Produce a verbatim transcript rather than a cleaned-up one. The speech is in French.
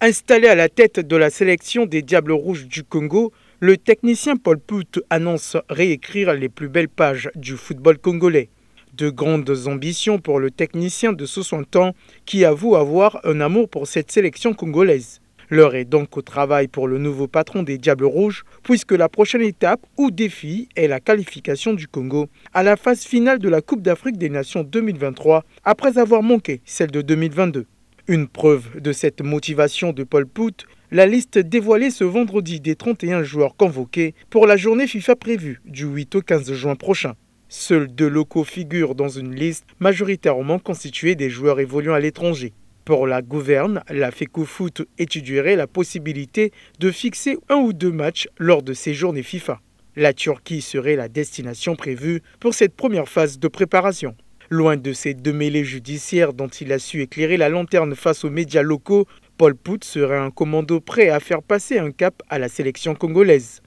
Installé à la tête de la sélection des Diables Rouges du Congo, le technicien Paul Put annonce réécrire les plus belles pages du football congolais. De grandes ambitions pour le technicien de soixante ans qui avoue avoir un amour pour cette sélection congolaise. L'heure est donc au travail pour le nouveau patron des Diables Rouges, puisque la prochaine étape ou défi est la qualification du Congo à la phase finale de la Coupe d'Afrique des Nations deux mille vingt-trois, après avoir manqué celle de deux mille vingt-deux. Une preuve de cette motivation de Paul Put, la liste dévoilée ce vendredi des trente et un joueurs convoqués pour la journée FIFA prévue du huit au quinze juin prochain. Seuls deux locaux figurent dans une liste majoritairement constituée des joueurs évoluant à l'étranger. Pour la gouverne, la Fécofoot étudierait la possibilité de fixer un ou deux matchs lors de ces journées FIFA. La Turquie serait la destination prévue pour cette première phase de préparation. Loin de ces deux mêlées judiciaires dont il a su éclairer la lanterne face aux médias locaux, Paul Put serait un commando prêt à faire passer un cap à la sélection congolaise.